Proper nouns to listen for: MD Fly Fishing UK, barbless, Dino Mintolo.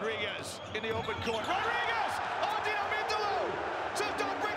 Rodriguez in the open court. Rodriguez! Oh, Dino Mintolo! Says don't break.